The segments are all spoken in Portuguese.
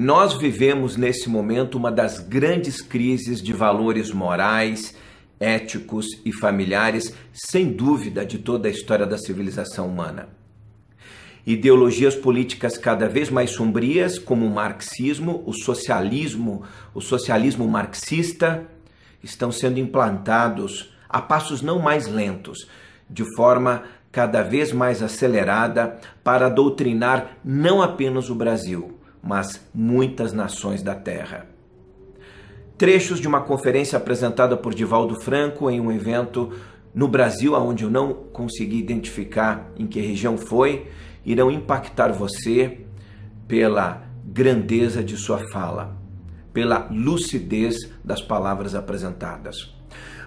Nós vivemos nesse momento uma das grandes crises de valores morais, éticos e familiares, sem dúvida, de toda a história da civilização humana. Ideologias políticas cada vez mais sombrias, como o marxismo, o socialismo marxista, estão sendo implantados a passos não mais lentos, de forma cada vez mais acelerada, para doutrinar não apenas o Brasil, mas muitas nações da Terra. Trechos de uma conferência apresentada por Divaldo Franco em um evento no Brasil, onde eu não consegui identificar em que região foi, irão impactar você pela grandeza de sua fala, pela lucidez das palavras apresentadas.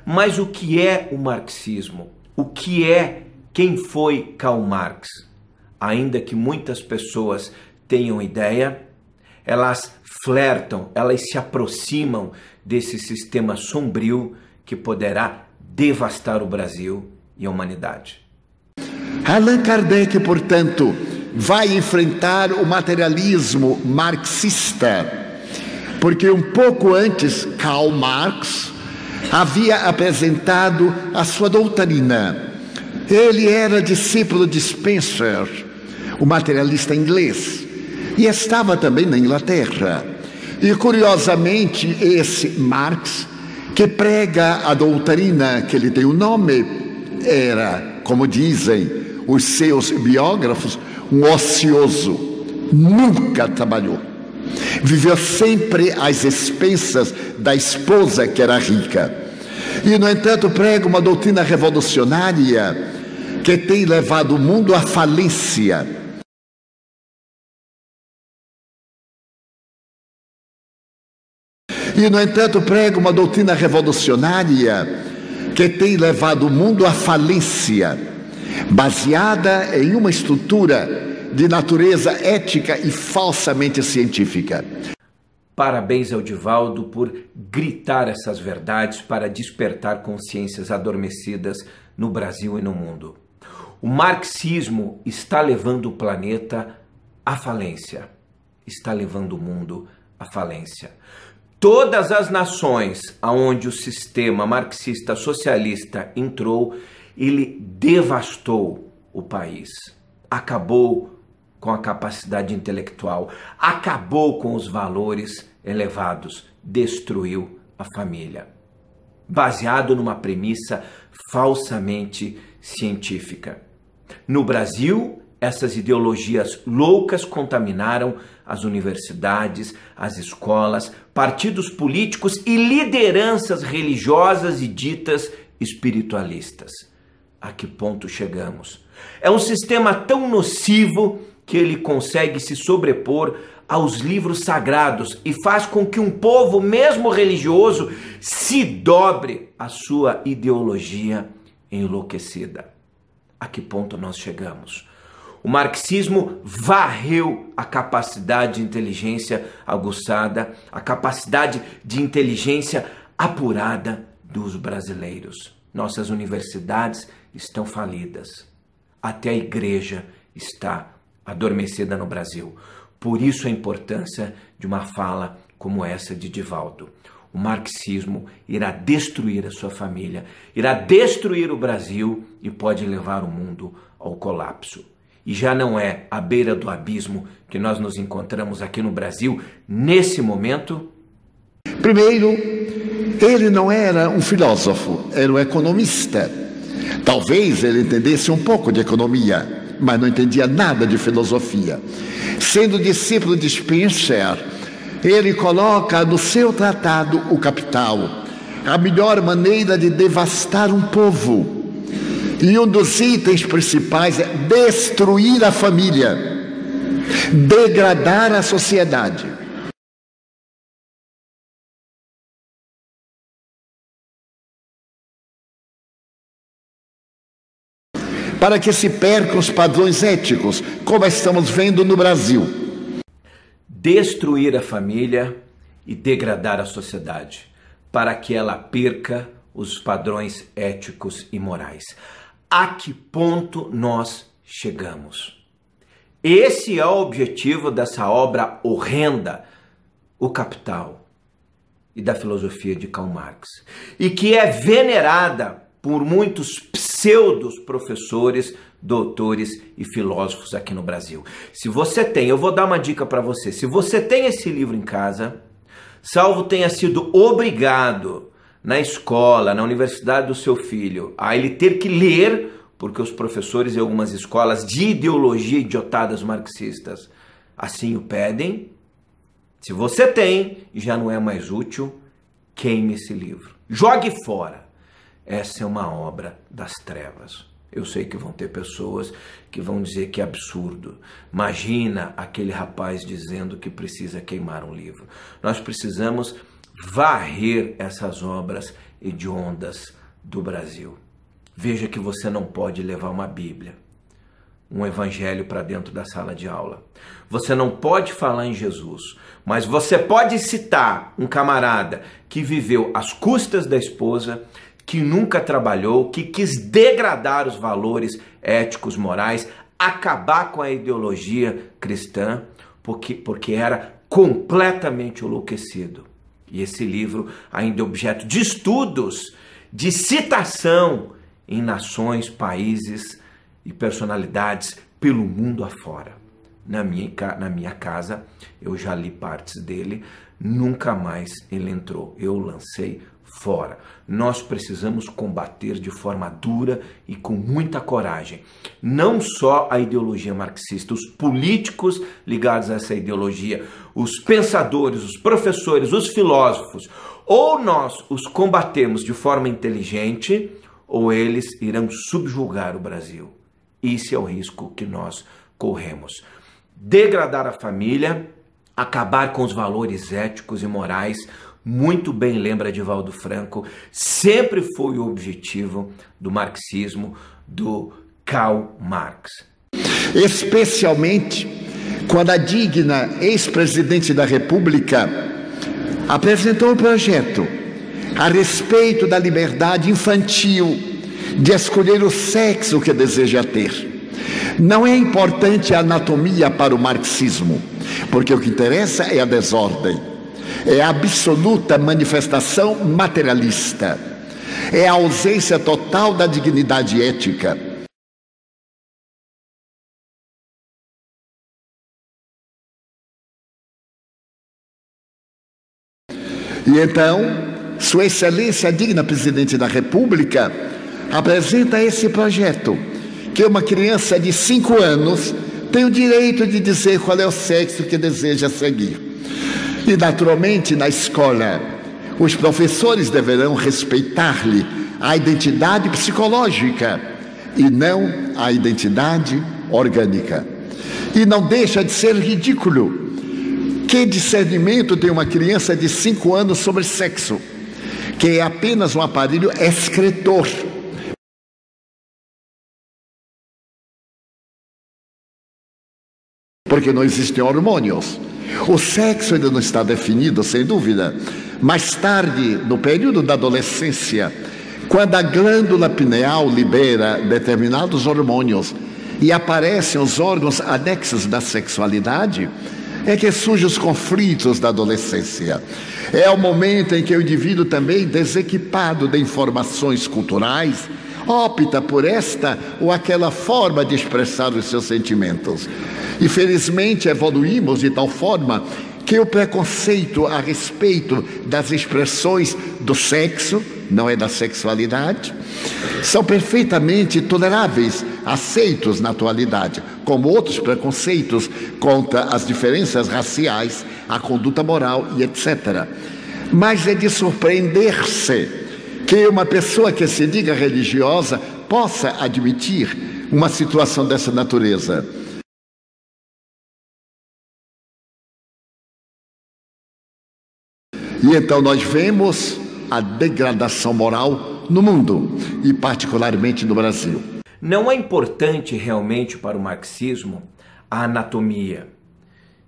Mas o que é o marxismo? O que é, quem foi Karl Marx? Ainda que muitas pessoas tenham ideia, elas flertam, elas se aproximam desse sistema sombrio que poderá devastar o Brasil e a humanidade. Allan Kardec, portanto, vai enfrentar o materialismo marxista, porque um pouco antes, Karl Marx havia apresentado a sua doutrina. Ele era discípulo de Spencer, o materialista inglês, e estava também na Inglaterra. E curiosamente, esse Marx, que prega a doutrina que lhe deu o nome, era, como dizem os seus biógrafos, um ocioso, nunca trabalhou. Viveu sempre às expensas da esposa, que era rica. E, no entanto, prega uma doutrina revolucionária que tem levado o mundo à falência. E, no entanto, prega uma doutrina revolucionária que tem levado o mundo à falência, baseada em uma estrutura de natureza ética e falsamente científica. Parabéns ao Divaldo por gritar essas verdades para despertar consciências adormecidas no Brasil e no mundo. O marxismo está levando o planeta à falência, está levando o mundo à falência. Todas as nações aonde o sistema marxista socialista entrou, ele devastou o país, acabou com a capacidade intelectual, acabou com os valores elevados, destruiu a família, baseado numa premissa falsamente científica. No Brasil, essas ideologias loucas contaminaram as universidades, as escolas, partidos políticos e lideranças religiosas e ditas espiritualistas. A que ponto chegamos? É um sistema tão nocivo que ele consegue se sobrepor aos livros sagrados e faz com que um povo, mesmo religioso, se dobre à sua ideologia enlouquecida. A que ponto nós chegamos? O marxismo varreu a capacidade de inteligência aguçada, a capacidade de inteligência apurada dos brasileiros. Nossas universidades estão falidas. Até a igreja está adormecida no Brasil. Por isso a importância de uma fala como essa de Divaldo. O marxismo irá destruir a sua família, irá destruir o Brasil e pode levar o mundo ao colapso. E já não é à beira do abismo que nós nos encontramos aqui no Brasil, nesse momento? Primeiro, ele não era um filósofo, era um economista. Talvez ele entendesse um pouco de economia, mas não entendia nada de filosofia. Sendo discípulo de Spencer, ele coloca no seu tratado O Capital a melhor maneira de devastar um povo. E um dos itens principais é destruir a família, degradar a sociedade. Para que se percam os padrões éticos, como estamos vendo no Brasil. Destruir a família e degradar a sociedade, para que ela perca os padrões éticos e morais. A que ponto nós chegamos? Esse é o objetivo dessa obra horrenda o Capital e da filosofia de Karl Marx, e que é venerada por muitos pseudos professores, doutores e filósofos aqui no Brasil. Se você tem, eu vou dar uma dica para você, se você tem esse livro em casa, salvo tenha sido obrigado na escola, na universidade do seu filho, a ele ter que ler, porque os professores em algumas escolas de ideologia idiotadas marxistas assim o pedem, se você tem, já não é mais útil, queime esse livro. Jogue fora. Essa é uma obra das trevas. Eu sei que vão ter pessoas que vão dizer que é absurdo. Imagina aquele rapaz dizendo que precisa queimar um livro. Nós precisamos varrer essas obras hediondas do Brasil. Veja que você não pode levar uma Bíblia, um evangelho para dentro da sala de aula. Você não pode falar em Jesus, mas você pode citar um camarada que viveu às custas da esposa, que nunca trabalhou, que quis degradar os valores éticos, morais, acabar com a ideologia cristã, porque era completamente enlouquecido. E esse livro ainda é objeto de estudos, de citação em nações, países e personalidades pelo mundo afora. Na minha casa, eu já li partes dele, nunca mais ele entrou, eu lancei fora. Nós precisamos combater de forma dura e com muita coragem, não só a ideologia marxista, os políticos ligados a essa ideologia, os pensadores, os professores, os filósofos. Ou nós os combatemos de forma inteligente, ou eles irão subjugar o Brasil. Esse é o risco que nós corremos. Degradar a família, acabar com os valores éticos e morais, muito bem lembra Divaldo Franco, sempre foi o objetivo do marxismo, do Karl Marx. Especialmente quando a digna ex-presidente da República apresentou um projeto a respeito da liberdade infantil de escolher o sexo que deseja ter. Não é importante a anatomia para o marxismo, porque o que interessa é a desordem. É a absoluta manifestação materialista. É a ausência total da dignidade ética. E então, Sua Excelência, a digna Presidente da República, apresenta esse projeto, que uma criança de 5 anos tem o direito de dizer qual é o sexo que deseja seguir. E, naturalmente, na escola, os professores deverão respeitar-lhe a identidade psicológica e não a identidade orgânica. E não deixa de ser ridículo. Que discernimento tem uma criança de 5 anos sobre sexo, que é apenas um aparelho excretor? Porque não existem hormônios. O sexo ainda não está definido, sem dúvida. Mais tarde, no período da adolescência, quando a glândula pineal libera determinados hormônios e aparecem os órgãos anexos da sexualidade, é que surgem os conflitos da adolescência. É o momento em que o indivíduo também, desequipado de informações culturais, opta por esta ou aquela forma de expressar os seus sentimentos. E felizmente evoluímos de tal forma que o preconceito a respeito das expressões do sexo, não é da sexualidade, são perfeitamente toleráveis, aceitos na atualidade, como outros preconceitos contra as diferenças raciais, a conduta moral e etc. Mas é de surpreender-se que uma pessoa que se diga religiosa possa admitir uma situação dessa natureza. E então nós vemos a degradação moral no mundo, e particularmente no Brasil. Não é importante realmente para o marxismo a anatomia.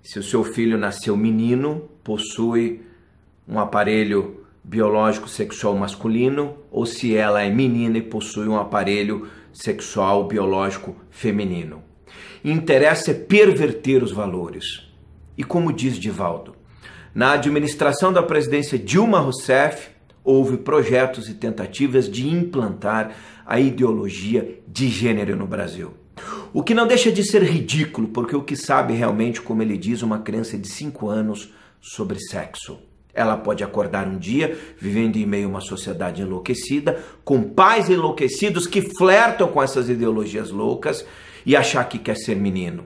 Se o seu filho nasceu menino, possui um aparelho biológico sexual masculino, ou se ela é menina e possui um aparelho sexual biológico feminino. Interessa é perverter os valores. E como diz Divaldo, Na administração da presidência Dilma Rousseff, houve projetos e tentativas de implantar a ideologia de gênero no Brasil. O que não deixa de ser ridículo, porque o que sabe realmente, como ele diz, uma criança de 5 anos sobre sexo. Ela pode acordar um dia, vivendo em meio a uma sociedade enlouquecida, com pais enlouquecidos que flertam com essas ideologias loucas e achar que quer ser menino.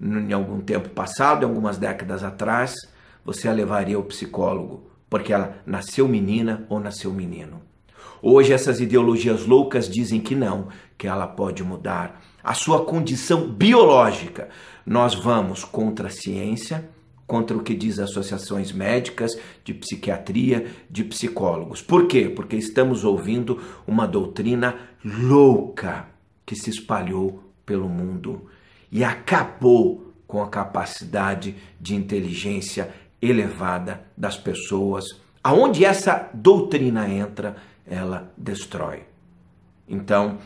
Em algum tempo passado, em algumas décadas atrás, você a levaria ao psicólogo, porque ela nasceu menina ou nasceu menino. Hoje essas ideologias loucas dizem que não, que ela pode mudar a sua condição biológica. Nós vamos contra a ciência, contra o que diz associações médicas, de psiquiatria, de psicólogos. Por quê? Porque estamos ouvindo uma doutrina louca que se espalhou pelo mundo e acabou com a capacidade de inteligência elevada das pessoas. Aonde essa doutrina entra, ela destrói. Então,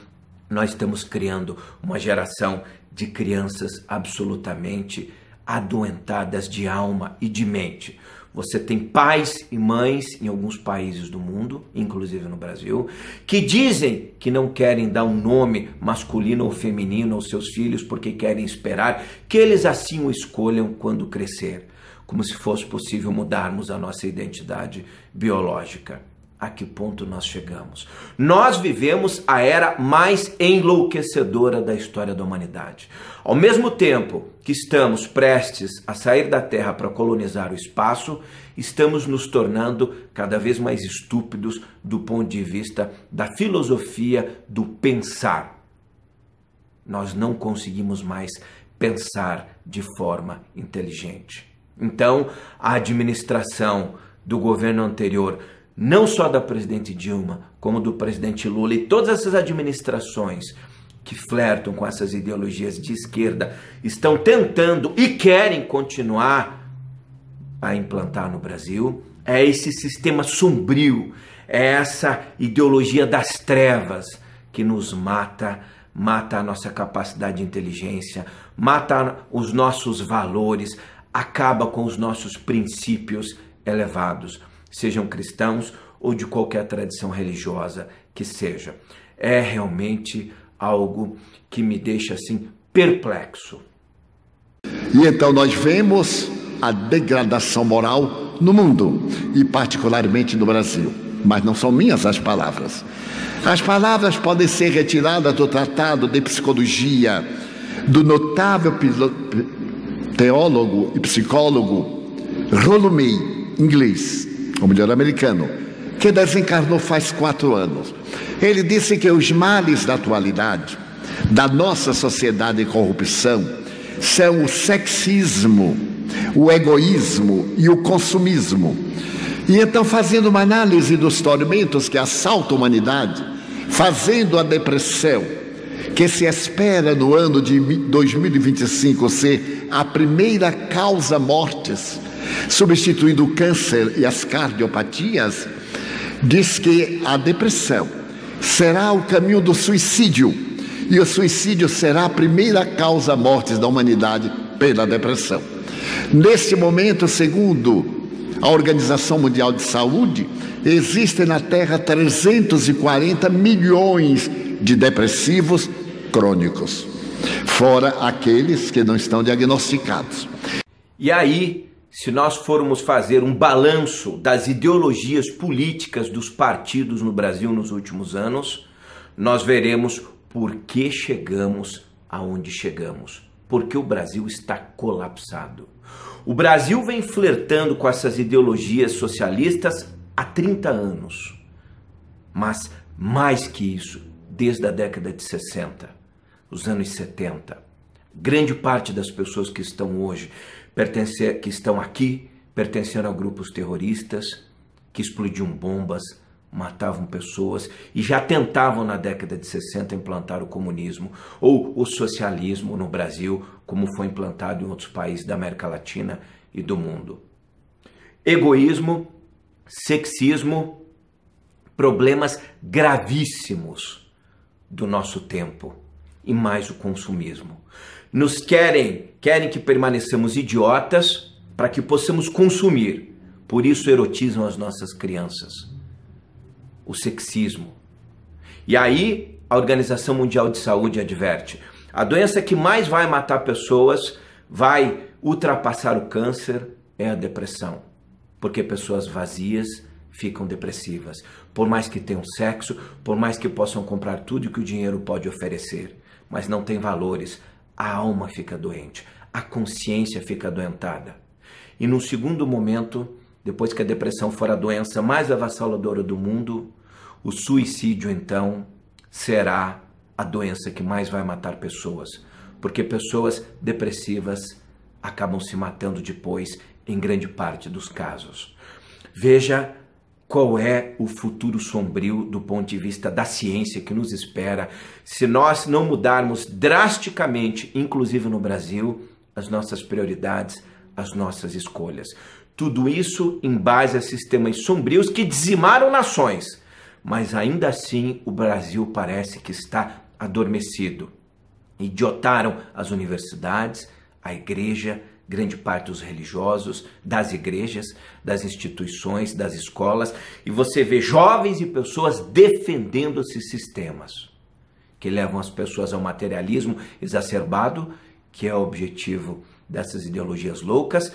nós estamos criando uma geração de crianças absolutamente adoentadas de alma e de mente. Você tem pais e mães em alguns países do mundo, inclusive no Brasil, que dizem que não querem dar um nome masculino ou feminino aos seus filhos porque querem esperar que eles assim o escolham quando crescer, como se fosse possível mudarmos a nossa identidade biológica. A que ponto nós chegamos? Nós vivemos a era mais enlouquecedora da história da humanidade. Ao mesmo tempo que estamos prestes a sair da Terra para colonizar o espaço, estamos nos tornando cada vez mais estúpidos do ponto de vista da filosofia do pensar. Nós não conseguimos mais pensar de forma inteligente. Então, a administração do governo anterior, não só da presidente Dilma, como do presidente Lula e todas essas administrações que flertam com essas ideologias de esquerda, estão tentando e querem continuar a implantar no Brasil, é esse sistema sombrio, é essa ideologia das trevas que nos mata, mata a nossa capacidade de inteligência, mata os nossos valores, acaba com os nossos princípios elevados, sejam cristãos ou de qualquer tradição religiosa que seja. É realmente algo que me deixa assim perplexo. E então nós vemos a degradação moral no mundo e particularmente no Brasil. Mas não são minhas as palavras. As palavras podem ser retiradas do tratado de psicologia do notável teólogo e psicólogo Rollo May, inglês, ou melhor, americano, que desencarnou faz 4 anos. Ele disse que os males da atualidade, da nossa sociedade de corrupção, são o sexismo, o egoísmo e o consumismo. E então, fazendo uma análise dos tormentos que assaltam a humanidade, fazendo a depressão, que se espera no ano de 2025 ser a primeira causa mortes, substituindo o câncer e as cardiopatias, diz que a depressão será o caminho do suicídio e o suicídio será a primeira causa mortes da humanidade pela depressão. Neste momento, segundo a Organização Mundial de Saúde, existem na Terra 340 milhões de depressivos crônicos, fora aqueles que não estão diagnosticados. E aí, se nós formos fazer um balanço das ideologias políticas dos partidos no Brasil nos últimos anos, nós veremos por que chegamos aonde chegamos. Porque o Brasil está colapsado. O Brasil vem flertando com essas ideologias socialistas há 30 anos. Mas mais que isso, desde a década de 60, os anos 70, grande parte das pessoas que estão hoje que estão aqui pertenceram a grupos terroristas que explodiam bombas, matavam pessoas e já tentavam na década de 60 implantar o comunismo ou o socialismo no Brasil, como foi implantado em outros países da América Latina e do mundo. Egoísmo, sexismo, problemas gravíssimos do nosso tempo e mais o consumismo. Nos querem que permaneçamos idiotas, para que possamos consumir. Por isso erotizam as nossas crianças, o sexismo. E aí a Organização Mundial de Saúde adverte: a doença que mais vai matar pessoas, vai ultrapassar o câncer, é a depressão. Porque pessoas vazias ficam depressivas. Por mais que tenham sexo, por mais que possam comprar tudo que o dinheiro pode oferecer, mas não tem valores, a alma fica doente, a consciência fica adoentada. E num segundo momento, depois que a depressão for a doença mais avassaladora do mundo, o suicídio então será a doença que mais vai matar pessoas, porque pessoas depressivas acabam se matando depois, em grande parte dos casos. Veja qual é o futuro sombrio do ponto de vista da ciência que nos espera se nós não mudarmos drasticamente, inclusive no Brasil, as nossas prioridades, as nossas escolhas. Tudo isso em base a sistemas sombrios que dizimaram nações, mas ainda assim o Brasil parece que está adormecido. Idiotaram as universidades, a igreja, grande parte dos religiosos, das igrejas, das instituições, das escolas, e você vê jovens e pessoas defendendo esses sistemas que levam as pessoas ao materialismo exacerbado, que é o objetivo dessas ideologias loucas,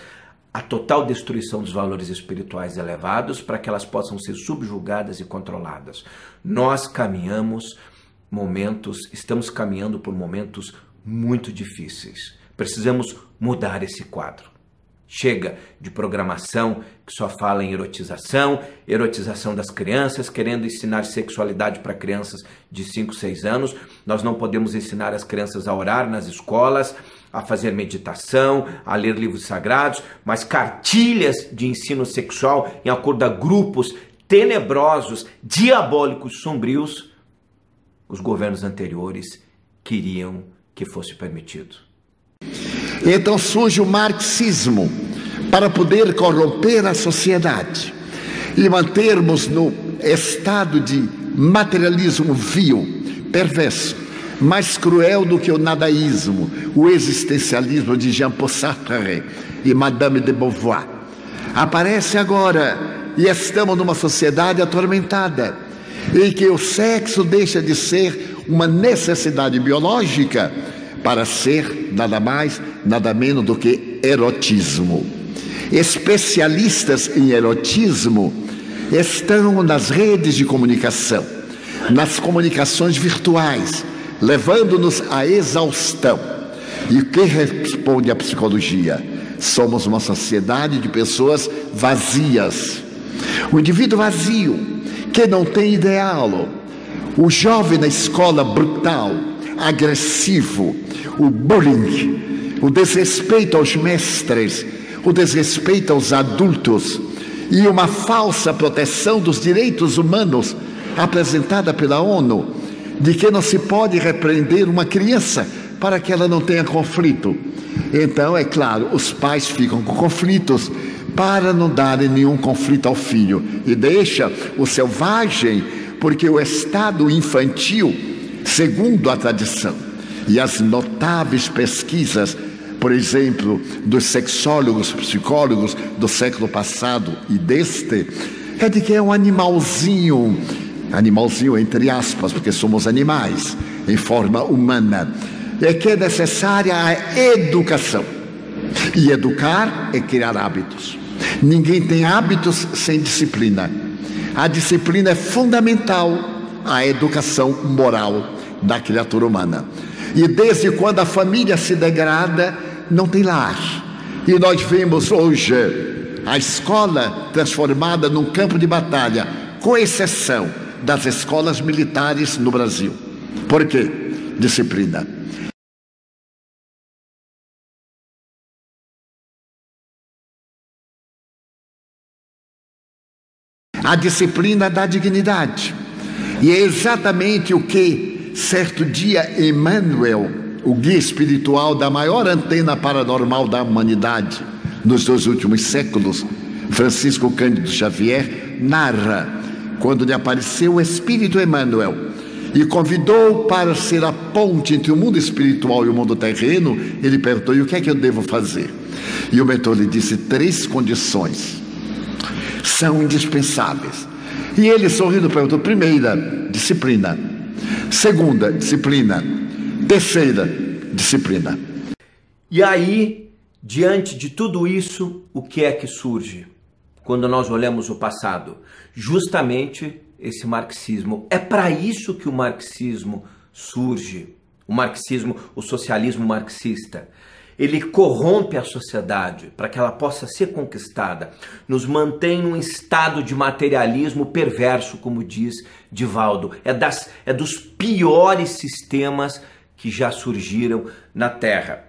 a total destruição dos valores espirituais elevados para que elas possam ser subjugadas e controladas. Nós estamos caminhando por momentos muito difíceis. Precisamos mudar esse quadro. Chega de programação que só fala em erotização, erotização das crianças, querendo ensinar sexualidade para crianças de 5, 6 anos. Nós não podemos ensinar as crianças a orar nas escolas, a fazer meditação, a ler livros sagrados, mas cartilhas de ensino sexual em acordo a grupos tenebrosos, diabólicos, sombrios, os governos anteriores queriam que fosse permitido. Então surge o marxismo para poder corromper a sociedade e mantermos no estado de materialismo vil, perverso, mais cruel do que o nadaísmo, o existencialismo de Jean-Paul Sartre e Madame de Beauvoir. Aparece agora e estamos numa sociedade atormentada em que o sexo deixa de ser uma necessidade biológica para ser nada mais, nada menos do que erotismo. Especialistas em erotismo estão nas redes de comunicação, nas comunicações virtuais, levando-nos à exaustão. E o que responde à psicologia? Somos uma sociedade de pessoas vazias. O indivíduo vazio, que não tem ideal, o jovem na escola brutal, agressivo, o bullying, o desrespeito aos mestres, o desrespeito aos adultos e uma falsa proteção dos direitos humanos apresentada pela ONU, de que não se pode repreender uma criança para que ela não tenha conflito. Então, é claro, os pais ficam com conflitos para não darem nenhum conflito ao filho e deixa o selvagem, porque o estado infantil, segundo a tradição e as notáveis pesquisas, por exemplo, dos sexólogos, psicólogos do século passado e deste, é de que é um animalzinho, animalzinho entre aspas, porque somos animais em forma humana, é que é necessária a educação. E educar é criar hábitos. Ninguém tem hábitos sem disciplina. A disciplina é fundamental à educação moral da criatura humana. E desde quando a família se degrada, não tem lar. E nós vemos hoje a escola transformada num campo de batalha, com exceção das escolas militares no Brasil. Por quê? Disciplina. A disciplina dá dignidade. E é exatamente o que certo dia Emmanuel, o guia espiritual da maior antena paranormal da humanidade nos dois últimos séculos, Francisco Cândido Xavier, narra quando lhe apareceu o espírito Emmanuel e convidou para ser a ponte entre o mundo espiritual e o mundo terreno, ele perguntou: e o que é que eu devo fazer? E o mentor lhe disse: três condições são indispensáveis. E ele, sorrindo, perguntou: primeira, disciplina; segunda, disciplina; terceira, disciplina. E aí, diante de tudo isso, o que é que surge quando nós olhamos o passado? Justamente esse marxismo. É para isso que o marxismo surge. O marxismo, o socialismo marxista, ele corrompe a sociedade para que ela possa ser conquistada, nos mantém num estado de materialismo perverso, como diz Divaldo. É dos piores sistemas que já surgiram na Terra.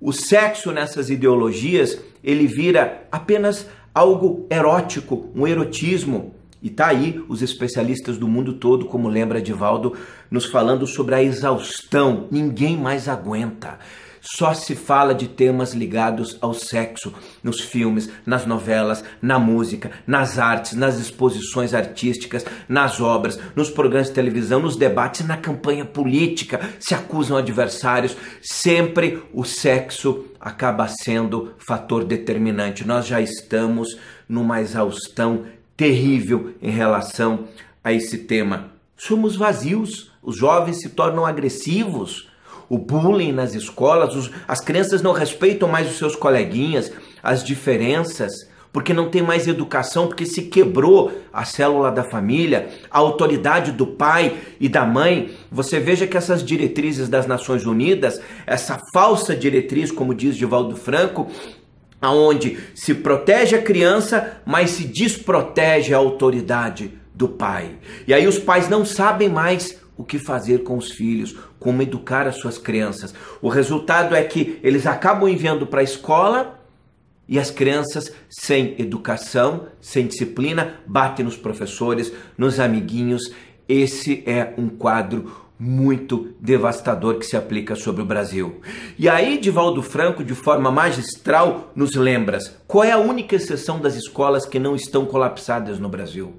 O sexo nessas ideologias, ele vira apenas algo erótico, um erotismo. E tá aí os especialistas do mundo todo, como lembra Divaldo, nos falando sobre a exaustão. Ninguém mais aguenta. Só se fala de temas ligados ao sexo nos filmes, nas novelas, na música, nas artes, nas exposições artísticas, nas obras, nos programas de televisão, nos debates, na campanha política. Se acusam adversários. Sempre o sexo acaba sendo fator determinante. Nós já estamos numa exaustão terrível em relação a esse tema. Somos vazios, os jovens se tornam agressivos, o bullying nas escolas, as crianças não respeitam mais os seus coleguinhas, as diferenças, porque não tem mais educação, porque se quebrou a célula da família, a autoridade do pai e da mãe. Você veja que essas diretrizes das Nações Unidas, essa falsa diretriz, como diz Divaldo Franco, aonde se protege a criança, mas se desprotege a autoridade do pai. E aí os pais não sabem mais o que fazer com os filhos, como educar as suas crianças. O resultado é que eles acabam enviando para a escola, e as crianças, sem educação, sem disciplina, batem nos professores, nos amiguinhos. Esse é um quadro muito devastador que se aplica sobre o Brasil. E aí Divaldo Franco, de forma magistral, nos lembra qual é a única exceção das escolas que não estão colapsadas no Brasil.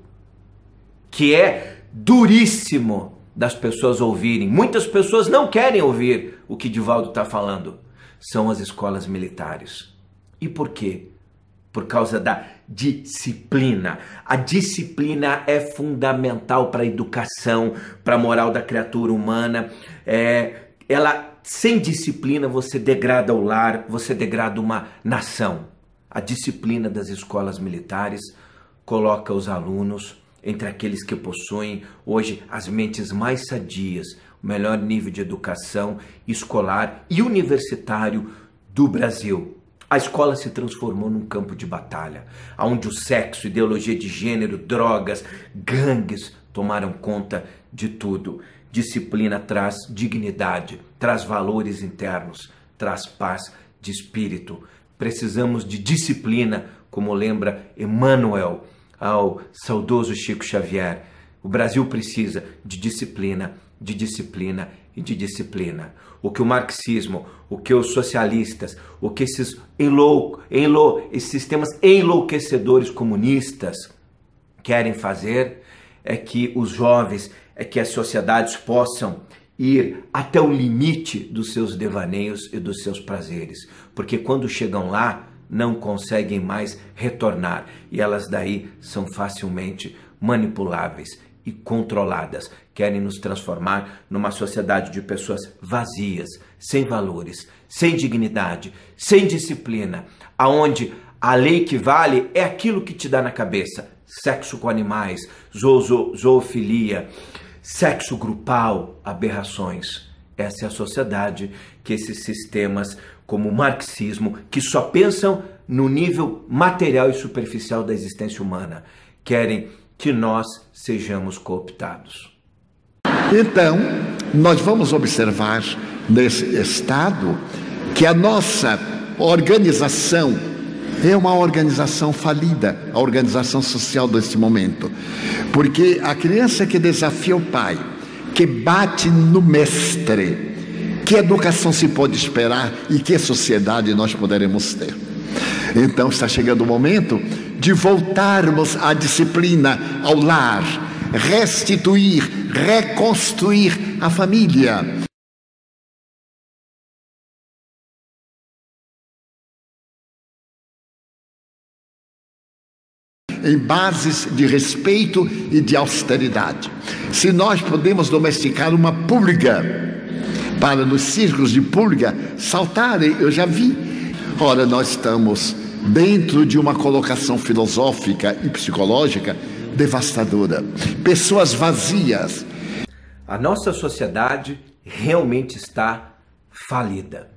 Que é duríssimo das pessoas ouvirem. Muitas pessoas não querem ouvir o que Divaldo está falando. São as escolas militares. E por quê? Por causa da disciplina. A disciplina é fundamental para a educação, para a moral da criatura humana. Sem disciplina, você degrada o lar, você degrada uma nação. A disciplina das escolas militares coloca os alunos entre aqueles que possuem hoje as mentes mais sadias, o melhor nível de educação escolar e universitário do Brasil. A escola se transformou num campo de batalha, onde o sexo, ideologia de gênero, drogas, gangues tomaram conta de tudo. Disciplina traz dignidade, traz valores internos, traz paz de espírito. Precisamos de disciplina, como lembra Emmanuel ao saudoso Chico Xavier. O Brasil precisa de disciplina, de disciplina e de disciplina. O que o marxismo, o que os socialistas, o que esses sistemas enlouquecedores comunistas querem fazer é que os jovens, é que as sociedades possam ir até o limite dos seus devaneios e dos seus prazeres. Porque quando chegam lá, não conseguem mais retornar. E elas daí são facilmente manipuláveis e controladas. Querem nos transformar numa sociedade de pessoas vazias, sem valores, sem dignidade, sem disciplina, aonde a lei que vale é aquilo que te dá na cabeça. Sexo com animais, zoofilia, sexo grupal, aberrações. Essa é a sociedade que esses sistemas, como o marxismo, que só pensam no nível material e superficial da existência humana, querem que nós sejamos cooptados. Então, nós vamos observar nesse estado que a nossa organização é uma organização falida, a organização social deste momento. Porque a criança que desafia o pai, que bate no mestre, que educação se pode esperar e que sociedade nós poderemos ter? Então está chegando o momento de voltarmos à disciplina, ao lar, restituir, reconstruir a família. Em bases de respeito e de austeridade. Se nós podemos domesticar uma pulga, para nos círculos de pulga saltarem, eu já vi. Ora, nós estamos dentro de uma colocação filosófica e psicológica devastadora. Pessoas vazias. A nossa sociedade realmente está falida.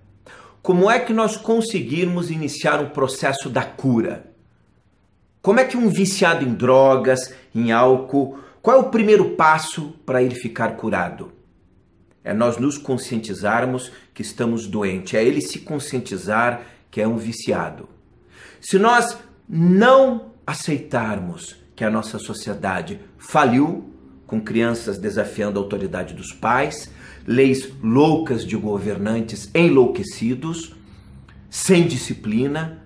Como é que nós conseguirmos iniciar um processo da cura? Como é que um viciado em drogas, em álcool, qual é o primeiro passo para ele ficar curado? É nós nos conscientizarmos que estamos doentes, é ele se conscientizar que é um viciado. Se nós não aceitarmos que a nossa sociedade faliu, com crianças desafiando a autoridade dos pais, leis loucas de governantes enlouquecidos, sem disciplina,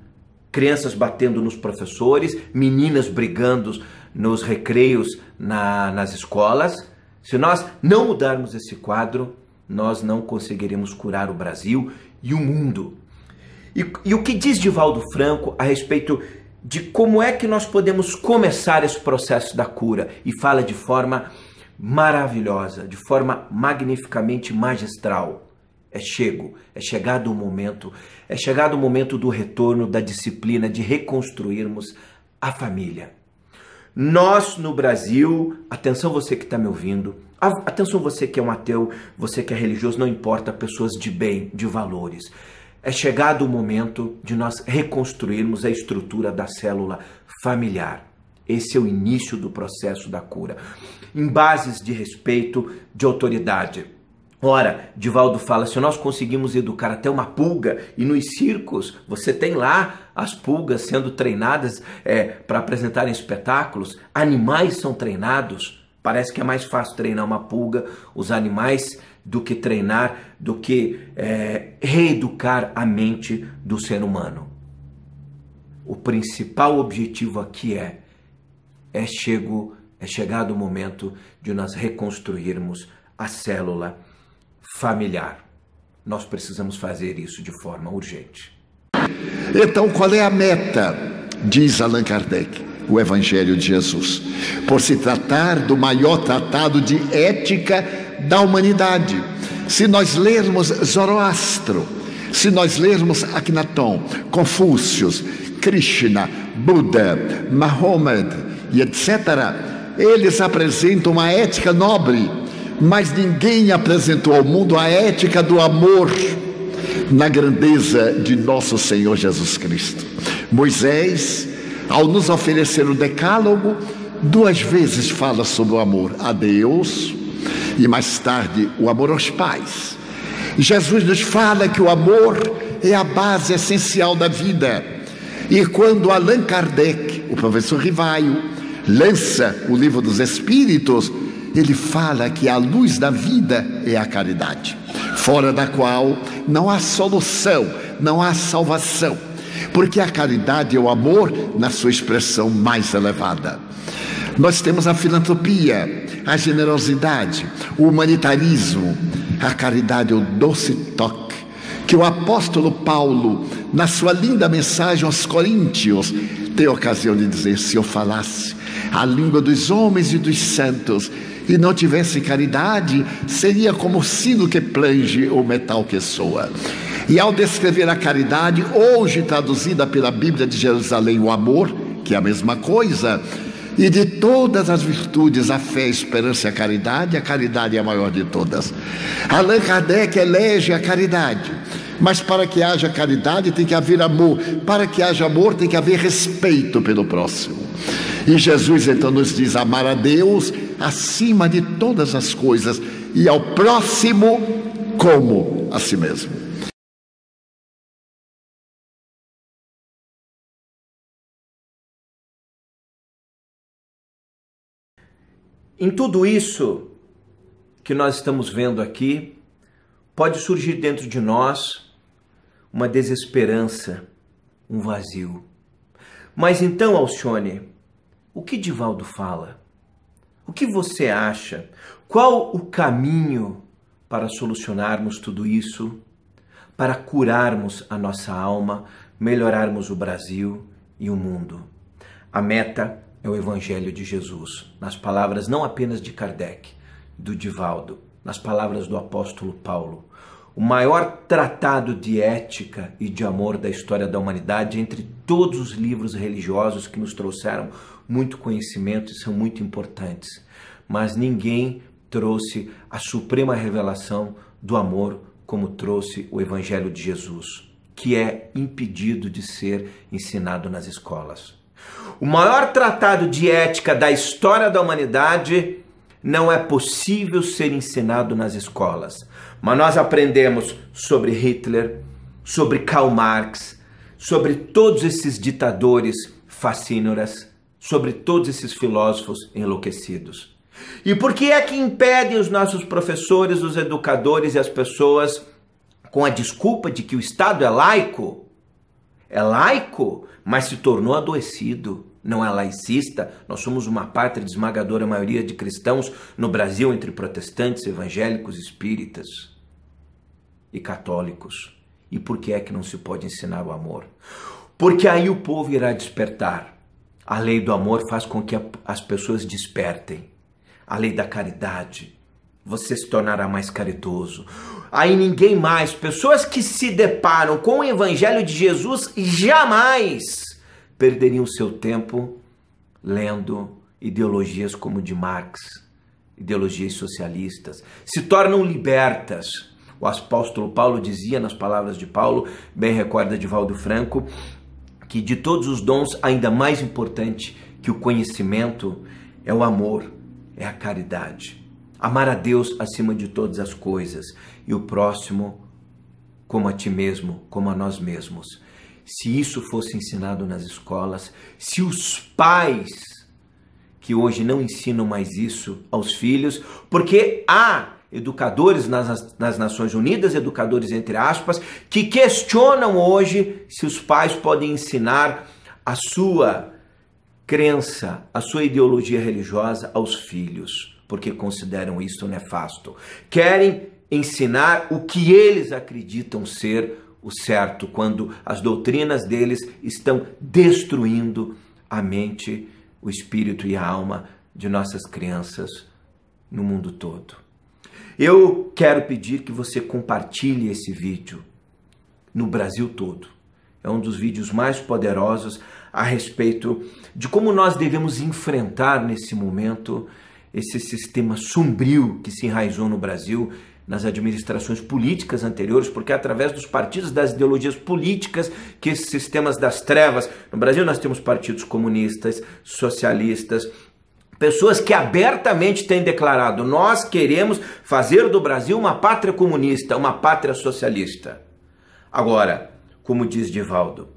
crianças batendo nos professores, meninas brigando nos recreios nas escolas. Se nós não mudarmos esse quadro, nós não conseguiremos curar o Brasil e o mundo. E o que diz Divaldo Franco a respeito de como é que nós podemos começar esse processo da cura? E fala de forma maravilhosa, de forma magnificamente magistral. É chegado o momento, é chegado o momento do retorno da disciplina, de reconstruirmos a família. Nós no Brasil, atenção você que está me ouvindo, atenção você que é um ateu, você que é religioso, não importa, pessoas de bem, de valores. É chegado o momento de nós reconstruirmos a estrutura da célula familiar. Esse é o início do processo da cura, em bases de respeito, de autoridade. Ora, Divaldo fala, se nós conseguimos educar até uma pulga, e nos circos você tem lá as pulgas sendo treinadas para apresentarem espetáculos, animais são treinados, parece que é mais fácil treinar uma pulga, os animais, do que reeducar a mente do ser humano. O principal objetivo aqui é chegado o momento de nós reconstruirmos a célula familiar. Nós precisamos fazer isso de forma urgente. Então, qual é a meta? Diz Allan Kardec, o Evangelho de Jesus. Por se tratar do maior tratado de ética da humanidade. Se nós lermos Zoroastro, se nós lermos Akhenaton, Confúcio, Krishna, Buda, Mahomet e etc., eles apresentam uma ética nobre, mas ninguém apresentou ao mundo a ética do amor na grandeza de nosso Senhor Jesus Cristo. Moisés, ao nos oferecer o Decálogo, duas vezes fala sobre o amor a Deus e mais tarde o amor aos pais. Jesus nos fala que o amor é a base essencial da vida. E quando Allan Kardec, o professor Rivaio, lança o Livro dos Espíritos, ele fala que a luz da vida é a caridade, fora da qual não há solução, não há salvação, porque a caridade é o amor na sua expressão mais elevada. Nós temos a filantropia, a generosidade, o humanitarismo. A caridade é o doce toque que o apóstolo Paulo, na sua linda mensagem aos Coríntios, tem ocasião de dizer: se eu falasse a língua dos homens e dos santos e não tivesse caridade, seria como o sino que plange ou metal que soa. E ao descrever a caridade, hoje traduzida pela Bíblia de Jerusalém, o amor, que é a mesma coisa, e de todas as virtudes, a fé, a esperança e a caridade é a maior de todas. Allan Kardec elege a caridade, mas para que haja caridade tem que haver amor, para que haja amor tem que haver respeito pelo próximo. E Jesus então nos diz: amar a Deus acima de todas as coisas e ao próximo como a si mesmo. Em tudo isso que nós estamos vendo aqui, pode surgir dentro de nós uma desesperança, um vazio. Mas então, Alcione, o que Divaldo fala? O que você acha? Qual o caminho para solucionarmos tudo isso? Para curarmos a nossa alma, melhorarmos o Brasil e o mundo? A meta é o Evangelho de Jesus, nas palavras não apenas de Kardec, do Divaldo, nas palavras do apóstolo Paulo. O maior tratado de ética e de amor da história da humanidade, entre todos os livros religiosos que nos trouxeram muito conhecimento e são muito importantes. Mas ninguém trouxe a suprema revelação do amor como trouxe o Evangelho de Jesus, que é impedido de ser ensinado nas escolas. O maior tratado de ética da história da humanidade não é possível ser ensinado nas escolas. Mas nós aprendemos sobre Hitler, sobre Karl Marx, sobre todos esses ditadores fascínoras, sobre todos esses filósofos enlouquecidos. E por que é que impedem os nossos professores, os educadores e as pessoas, com a desculpa de que o Estado é laico? É laico, mas se tornou adoecido. Não é laicista, nós somos uma pátria de esmagadora maioria de cristãos no Brasil, entre protestantes, evangélicos, espíritas e católicos. E por que é que não se pode ensinar o amor? Porque aí o povo irá despertar. A lei do amor faz com que as pessoas despertem. A lei da caridade, você se tornará mais caridoso. Aí ninguém mais, pessoas que se deparam com o Evangelho de Jesus, jamais perderiam seu tempo lendo ideologias como de Marx, ideologias socialistas, se tornam libertas. O apóstolo Paulo dizia, nas palavras de Paulo, bem recorda Divaldo Franco, que de todos os dons, ainda mais importante que o conhecimento é o amor, é a caridade. Amar a Deus acima de todas as coisas e o próximo como a ti mesmo, como a nós mesmos. Se isso fosse ensinado nas escolas, se os pais que hoje não ensinam mais isso aos filhos, porque há educadores nas Nações Unidas, educadores entre aspas, que questionam hoje se os pais podem ensinar a sua crença, a sua ideologia religiosa aos filhos, porque consideram isso nefasto. Querem ensinar o que eles acreditam ser o certo, quando as doutrinas deles estão destruindo a mente, o espírito e a alma de nossas crianças no mundo todo. Eu quero pedir que você compartilhe esse vídeo no Brasil todo. É um dos vídeos mais poderosos a respeito de como nós devemos enfrentar nesse momento esse sistema sombrio que se enraizou no Brasil, nas administrações políticas anteriores, porque é através dos partidos, das ideologias políticas, que esses sistemas das trevas... No Brasil nós temos partidos comunistas, socialistas, pessoas que abertamente têm declarado: nós queremos fazer do Brasil uma pátria comunista, uma pátria socialista. Agora, como diz Divaldo,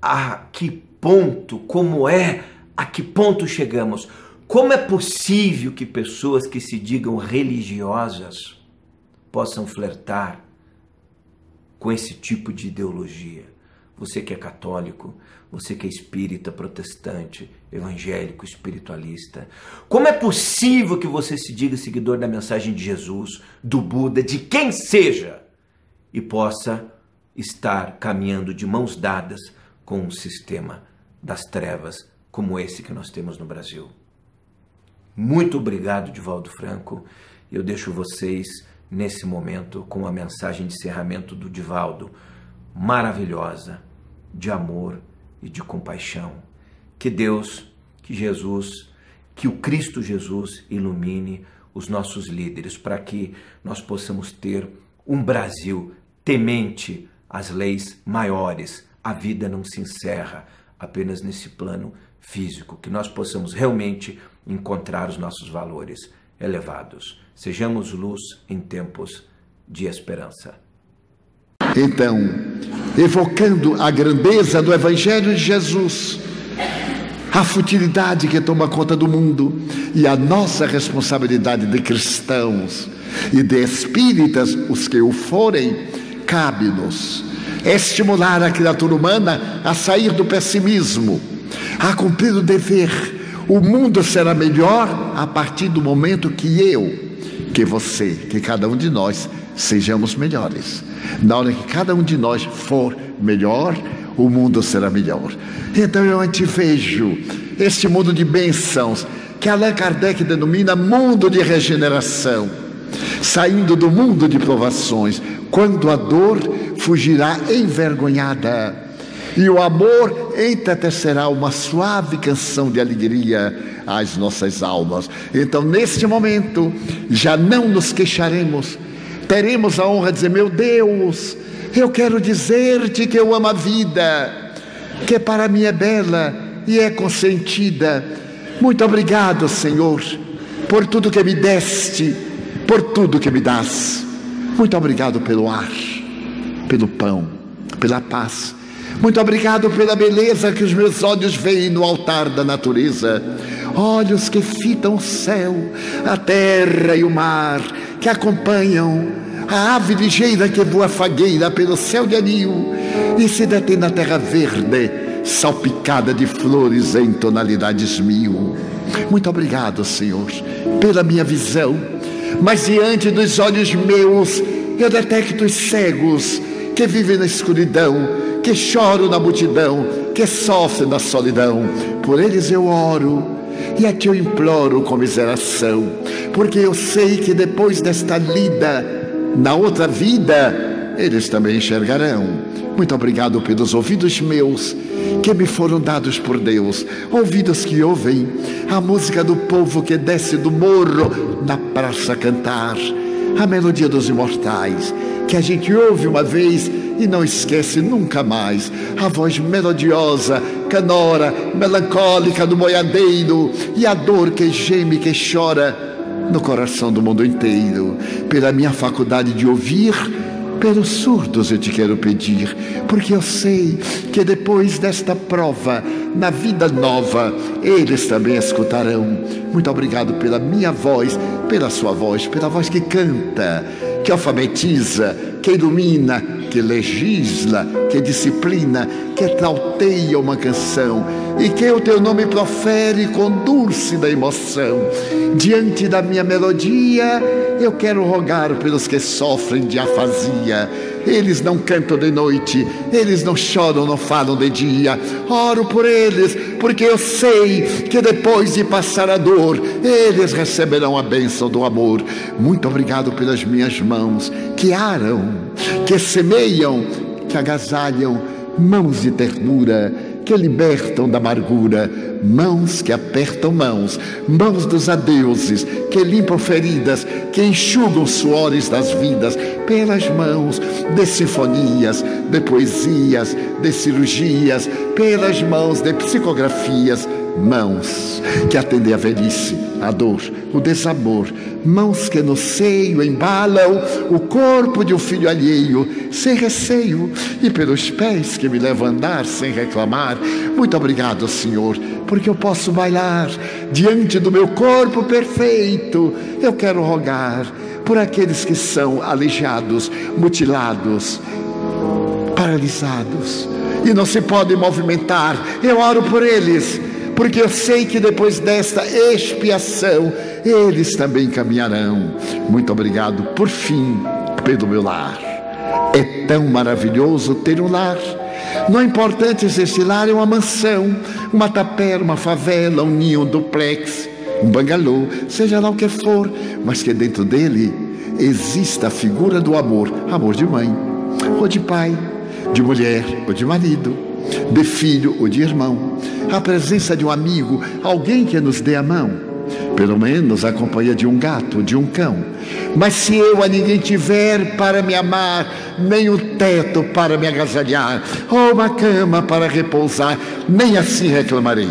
a que ponto, como é, a que ponto chegamos? Como é possível que pessoas que se digam religiosas possam flertar com esse tipo de ideologia? Você que é católico, você que é espírita, protestante, evangélico, espiritualista, como é possível que você se diga seguidor da mensagem de Jesus, do Buda, de quem seja, e possa estar caminhando de mãos dadas com um sistema das trevas como esse que nós temos no Brasil? Muito obrigado, Divaldo Franco. Eu deixo vocês, nesse momento, com a mensagem de encerramento do Divaldo, maravilhosa, de amor e de compaixão. Que Deus, que Jesus, que o Cristo Jesus ilumine os nossos líderes, para que nós possamos ter um Brasil temente às leis maiores. A vida não se encerra apenas nesse plano físico, que nós possamos realmente encontrar os nossos valores elevados. Sejamos luz em tempos de esperança. Então, evocando a grandeza do Evangelho de Jesus, a futilidade que toma conta do mundo e a nossa responsabilidade de cristãos e de espíritas, os que o forem, cabe-nos estimular a criatura humana a sair do pessimismo, a cumprir o dever, O mundo será melhor a partir do momento que eu, que você, que cada um de nós sejamos melhores. Na hora que cada um de nós for melhor, o mundo será melhor. Então eu antevejo este mundo de bênçãos, que Allan Kardec denomina mundo de regeneração, saindo do mundo de provações. Quando a dor fugirá envergonhada, e o amor entetecerá uma suave canção de alegria às nossas almas. Então, neste momento, já não nos queixaremos. Teremos a honra de dizer: meu Deus, eu quero dizer-te que eu amo a vida, que para mim é bela e é consentida. Muito obrigado, Senhor, por tudo que me deste, por tudo que me dás. Muito obrigado pelo ar, pelo pão, pela paz. Muito obrigado pela beleza que os meus olhos veem no altar da natureza. Olhos que fitam o céu, a terra e o mar, que acompanham a ave ligeira que voa fagueira pelo céu de anil e se detém na terra verde, salpicada de flores em tonalidades mil. Muito obrigado, Senhor, pela minha visão. Mas diante dos olhos meus, eu detecto os cegos que vivem na escuridão, que choram na multidão, que sofrem na solidão. Por eles eu oro, e a ti eu imploro comiseração, porque eu sei que depois desta lida, na outra vida, eles também enxergarão. Muito obrigado pelos ouvidos meus, que me foram dados por Deus, ouvidos que ouvem a música do povo que desce do morro na praça cantar, a melodia dos imortais, que a gente ouve uma vez e não esquece nunca mais, a voz melodiosa, canora, melancólica do boiadeiro e a dor que geme, que chora no coração do mundo inteiro. Pela minha faculdade de ouvir, pelos surdos eu te quero pedir, porque eu sei que depois desta prova, na vida nova, eles também escutarão. Muito obrigado pela minha voz, pela sua voz, pela voz que canta, que alfabetiza, que ilumina, que legisla, que disciplina, que trauteia uma canção, e que o teu nome profere com dulce da emoção. Diante da minha melodia, eu quero rogar pelos que sofrem de afasia. Eles não cantam de noite, eles não choram, não falam de dia. Oro por eles, porque eu sei que depois de passar a dor, eles receberão a bênção do amor. Muito obrigado pelas minhas mãos, que aram, que semeiam, que agasalham, mãos de ternura, que libertam da amargura, mãos que apertam mãos, mãos dos adeuses, que limpam feridas, que enxugam suores das vidas, pelas mãos de sinfonias, de poesias, de cirurgias, pelas mãos de psicografias, mãos que atendem a velhice, a dor, o desamor, mãos que no seio embalam o corpo de um filho alheio, sem receio, e pelos pés que me levam a andar sem reclamar. Muito obrigado, Senhor, porque eu posso bailar diante do meu corpo perfeito. Eu quero rogar por aqueles que são aleijados, mutilados, paralisados, e não se podem movimentar. Eu oro por eles, porque eu sei que depois desta expiação, eles também caminharão. Muito obrigado, por fim, pelo meu lar. É tão maravilhoso ter um lar. Não é importante se esse lar é uma mansão, uma tapera, uma favela, um ninho, um duplex, um bangalô, seja lá o que for, mas que dentro dele exista a figura do amor, amor de mãe, ou de pai, de mulher, ou de marido, de filho ou de irmão, a presença de um amigo, alguém que nos dê a mão, pelo menos a companhia de um gato, de um cão. Mas se eu a ninguém tiver para me amar, nem um teto para me agasalhar, ou uma cama para repousar, nem assim reclamarei.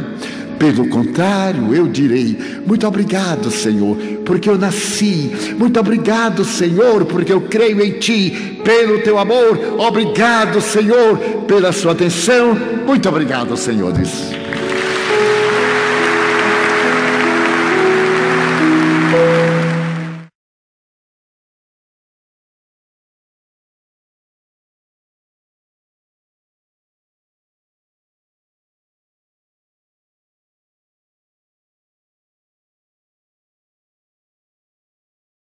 Pelo contrário, eu direi: muito obrigado, Senhor, porque eu nasci. Muito obrigado, Senhor, porque eu creio em Ti, pelo Teu amor. Obrigado, Senhor, pela Sua atenção. Muito obrigado, senhores.